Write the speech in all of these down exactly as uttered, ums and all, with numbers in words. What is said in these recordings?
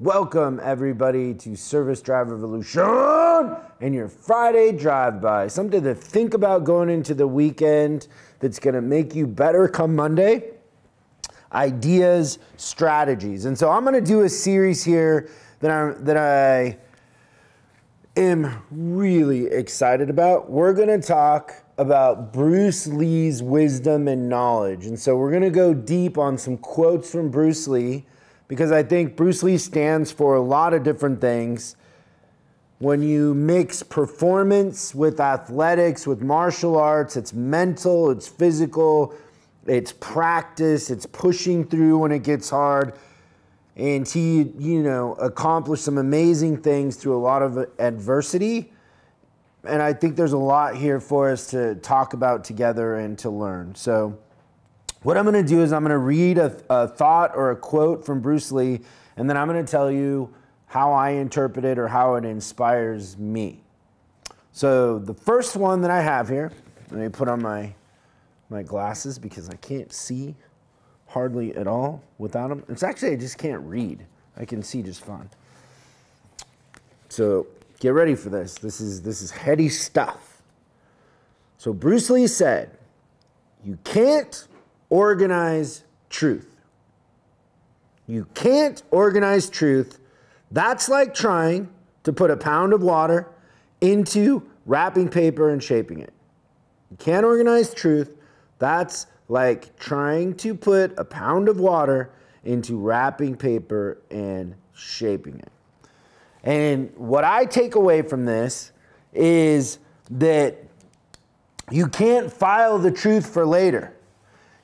Welcome, everybody, to Service Drive Revolution and your Friday drive-by. Something to think about going into the weekend that's going to make you better come Monday. Ideas, strategies. And so I'm going to do a series here that I, that I am really excited about. We're going to talk about Bruce Lee's wisdom and knowledge. And so we're going to go deep on some quotes from Bruce Lee, because I think Bruce Lee stands for a lot of different things. When you mix performance with athletics, with martial arts, it's mental, it's physical, it's practice, it's pushing through when it gets hard. And he, you know, accomplished some amazing things through a lot of adversity. And I think there's a lot here for us to talk about together and to learn. So what I'm going to do is I'm going to read a, a thought or a quote from Bruce Lee, and then I'm going to tell you how I interpret it or how it inspires me. So the first one that I have here, let me put on my, my glasses because I can't see hardly at all without them. It's actually, I just can't read. I can see just fine. So get ready for this. This is, this is heady stuff. So Bruce Lee said, "You can't organize truth. You can't organize truth. That's like trying to put a pound of water into wrapping paper and shaping it. You can't organize truth. That's like trying to put a pound of water into wrapping paper and shaping it." And what I take away from this is that you can't file the truth for later.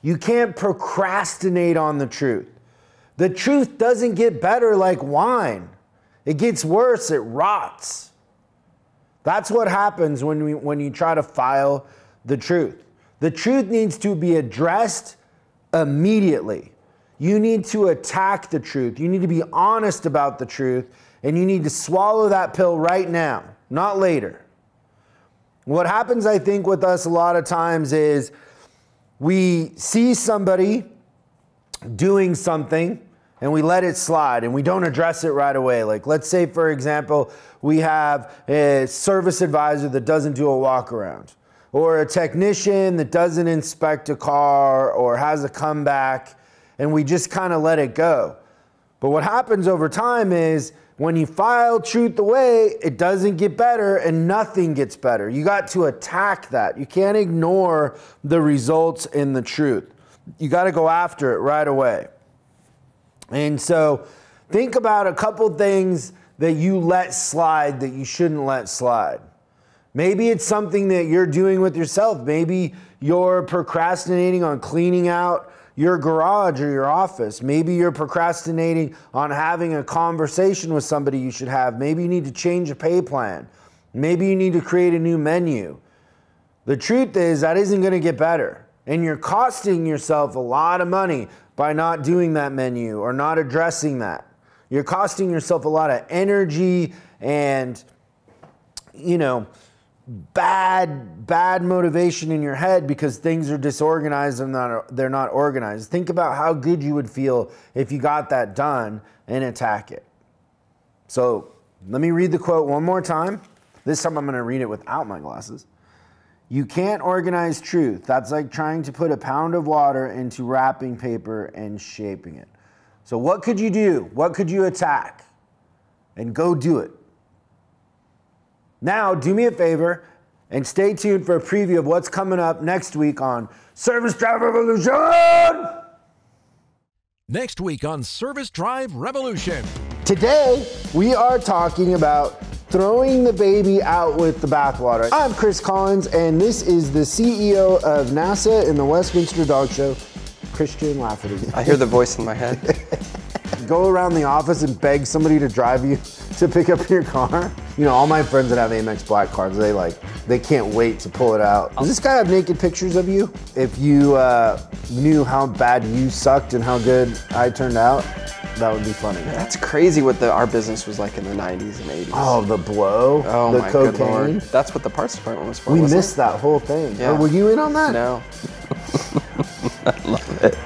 You can't procrastinate on the truth. The truth doesn't get better like wine. It gets worse, it rots. That's what happens when, we, when you try to file the truth. The truth needs to be addressed immediately. You need to attack the truth. You need to be honest about the truth, and you need to swallow that pill right now, not later. What happens, I think, with us a lot of times is we see somebody doing something and we let it slide and we don't address it right away. Like, let's say, for example, we have a service advisor that doesn't do a walk around, or a technician that doesn't inspect a car or has a comeback, and we just kind of let it go. But what happens over time is when you file truth away, it doesn't get better and nothing gets better. You got to attack that. You can't ignore the results in the truth. You got to go after it right away. And so think about a couple things that you let slide that you shouldn't let slide. Maybe it's something that you're doing with yourself. Maybe you're procrastinating on cleaning out your garage or your office. Maybe you're procrastinating on having a conversation with somebody you should have. Maybe you need to change a pay plan. Maybe you need to create a new menu. The truth is that isn't going to get better. And you're costing yourself a lot of money by not doing that menu or not addressing that. You're costing yourself a lot of energy and, you know, bad, bad motivation in your head because things are disorganized and not, they're not organized. Think about how good you would feel if you got that done and attack it. So let me read the quote one more time. This time I'm going to read it without my glasses. "You can't organize truth. That's like trying to put a pound of water into wrapping paper and shaping it." So what could you do? What could you attack? And go do it. Now, do me a favor and stay tuned for a preview of what's coming up next week on Service Drive Revolution! Next week on Service Drive Revolution. Today, we are talking about throwing the baby out with the bathwater. I'm Chris Collins, and this is the C E O of NASA and the Westminster Dog Show, Christian Lafferty. I hear the voice in my head. Go around the office and beg somebody to drive you to pick up your car. You know, all my friends that have Amex black cards, they like, they can't wait to pull it out. Does this guy have naked pictures of you? If you uh, knew how bad you sucked and how good I turned out, that would be funny. That's crazy what the, our business was like in the nineties and eighties. Oh, the blow, oh, the my cocaine. Good Lord. That's what the parts department was for. We wasn't missed it? That whole thing. Yeah. Oh, were you in on that? No. I love it.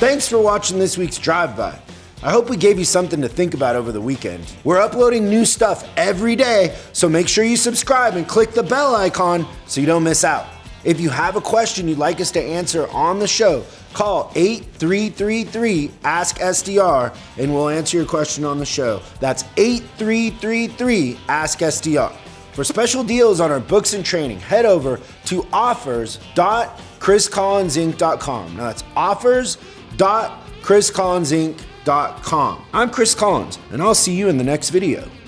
Thanks for watching this week's Drive By. I hope we gave you something to think about over the weekend. We're uploading new stuff every day, so make sure you subscribe and click the bell icon so you don't miss out. If you have a question you'd like us to answer on the show, call eight three three three ask S D R and we'll answer your question on the show. That's eight three three three ask S D R. For special deals on our books and training, head over to offers dot chris collins inc dot com. Now that's offers dot chris collins inc dot com. I'm Chris Collins, and I'll see you in the next video.